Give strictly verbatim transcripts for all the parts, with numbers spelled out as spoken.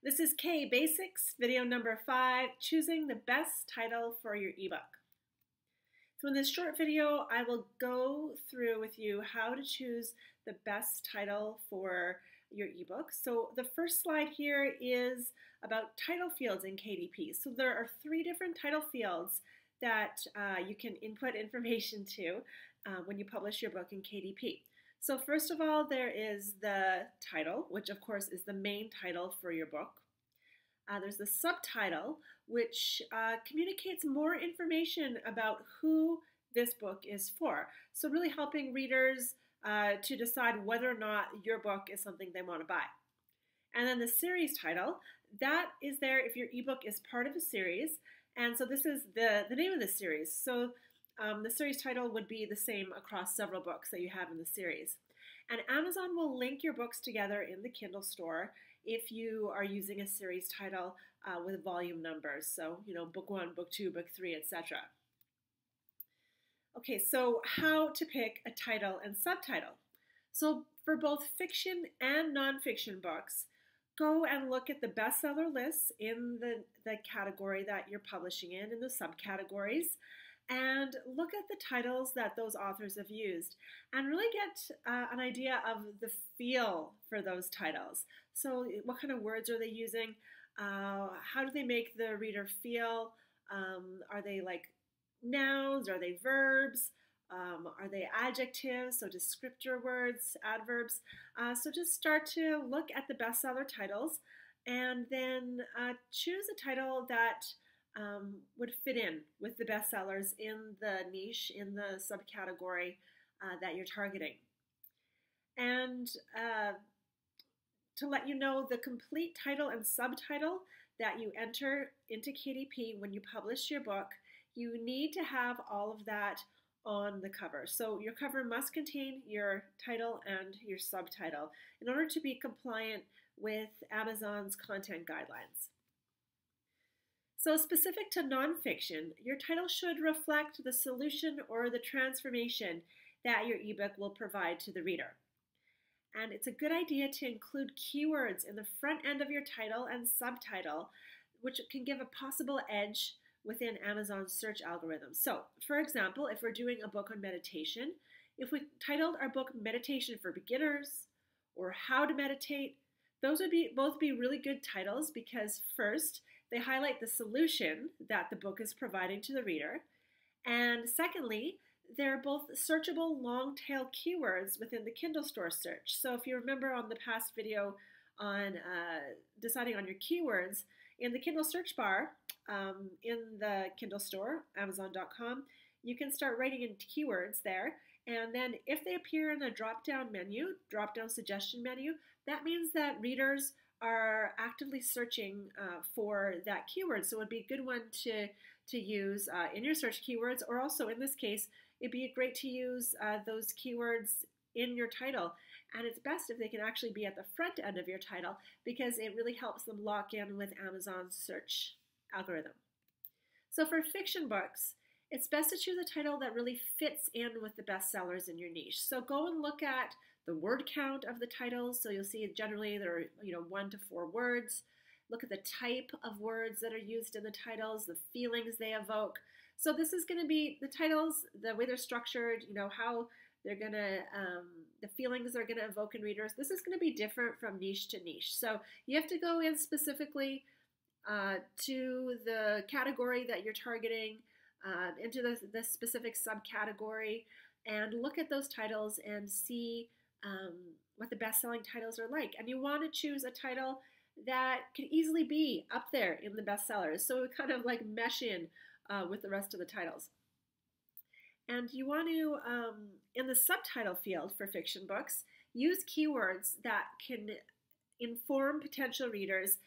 This is K Basics, video number five, choosing the best title for your ebook. So in this short video, I will go through with you how to choose the best title for your ebook. So the first slide here is about title fields in K D P. So there are three different title fields that uh, you can input information to uh, when you publish your book in K D P. So first of all, there is the title, which of course is the main title for your book. Uh, there's the subtitle, which uh, communicates more information about who this book is for. So really helping readers uh, to decide whether or not your book is something they want to buy. And then the series title, that is there if your ebook is part of a series. And so this is the, the name of the series. So Um, the series title would be the same across several books that you have in the series. And Amazon will link your books together in the Kindle store if you are using a series title uh, with volume numbers. So, you know, book one, book two, book three, et cetera. Okay, so how to pick a title and subtitle. So for both fiction and nonfiction books, go and look at the bestseller lists in the, the category that you're publishing in, in the subcategories. And look at the titles that those authors have used and really get uh, an idea of the feel for those titles. So what kind of words are they using? Uh, how do they make the reader feel? Um, are they like nouns? Are they verbs? Um, are they adjectives? So descriptor words, adverbs. Uh, so just start to look at the bestseller titles and then uh, choose a title that Um, would fit in with the bestsellers in the niche, in the subcategory uh, that you're targeting. And uh, to let you know, the complete title and subtitle that you enter into K D P when you publish your book, you need to have all of that on the cover. So your cover must contain your title and your subtitle in order to be compliant with Amazon's content guidelines. So specific to nonfiction, your title should reflect the solution or the transformation that your ebook will provide to the reader. And it's a good idea to include keywords in the front end of your title and subtitle, which can give a possible edge within Amazon's search algorithm. So, for example, if we're doing a book on meditation, if we titled our book Meditation for Beginners or How to Meditate, those would be both be really good titles because first, they highlight the solution that the book is providing to the reader. And secondly, they're both searchable long-tail keywords within the Kindle store search. So if you remember on the past video on uh, deciding on your keywords, in the Kindle search bar, um, in the Kindle store, amazon dot com, you can start writing in keywords there. And then if they appear in a drop-down menu, drop-down suggestion menu, that means that readers are actively searching uh, for that keyword. So it would be a good one to, to use uh, in your search keywords, or also in this case, it'd be great to use uh, those keywords in your title. And it's best if they can actually be at the front end of your title because it really helps them lock in with Amazon's search algorithm. So for fiction books, it's best to choose a title that really fits in with the bestsellers in your niche. So go and look at the word count of the titles, so you'll see generally there are, you know, one to four words. Look at the type of words that are used in the titles, the feelings they evoke. So this is going to be the titles, the way they're structured, you know, how they're going to, um, the feelings they're going to evoke in readers. This is going to be different from niche to niche. So you have to go in specifically uh, to the category that you're targeting, uh, into the, the specific subcategory, and look at those titles and see Um, what the best-selling titles are like. And you want to choose a title that could easily be up there in the bestsellers. So it kind of like mesh in uh, with the rest of the titles. And you want to, um, in the subtitle field for fiction books, use keywords that can inform potential readers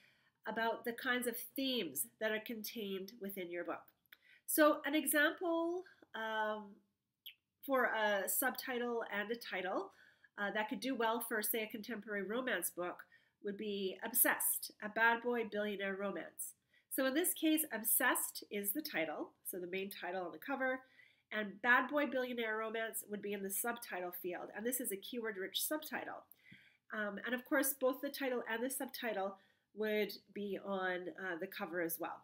about the kinds of themes that are contained within your book. So an example um, for a subtitle and a title Uh, that could do well for, say, a contemporary romance book would be Obsessed, a bad boy billionaire romance. So in this case, Obsessed is the title, so the main title on the cover, and bad boy billionaire romance would be in the subtitle field, and this is a keyword-rich subtitle. Um, and of course, both the title and the subtitle would be on uh, the cover as well.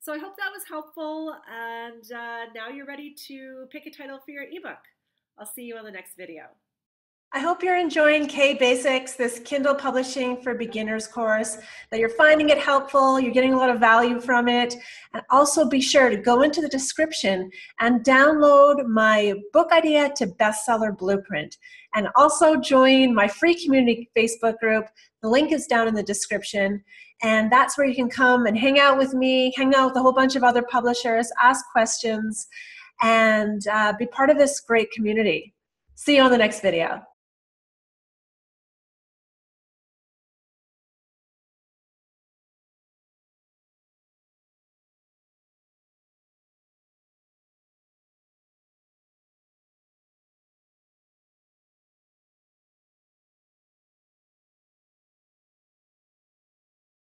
So I hope that was helpful, and uh, now you're ready to pick a title for your ebook. I'll see you on the next video. I hope you're enjoying K Basics, this Kindle Publishing for Beginners course, that you're finding it helpful, you're getting a lot of value from it. And also be sure to go into the description and download my book idea to bestseller blueprint. And also join my free community Facebook group. The link is down in the description. And that's where you can come and hang out with me, hang out with a whole bunch of other publishers, ask questions, and uh, be part of this great community. See you on the next video.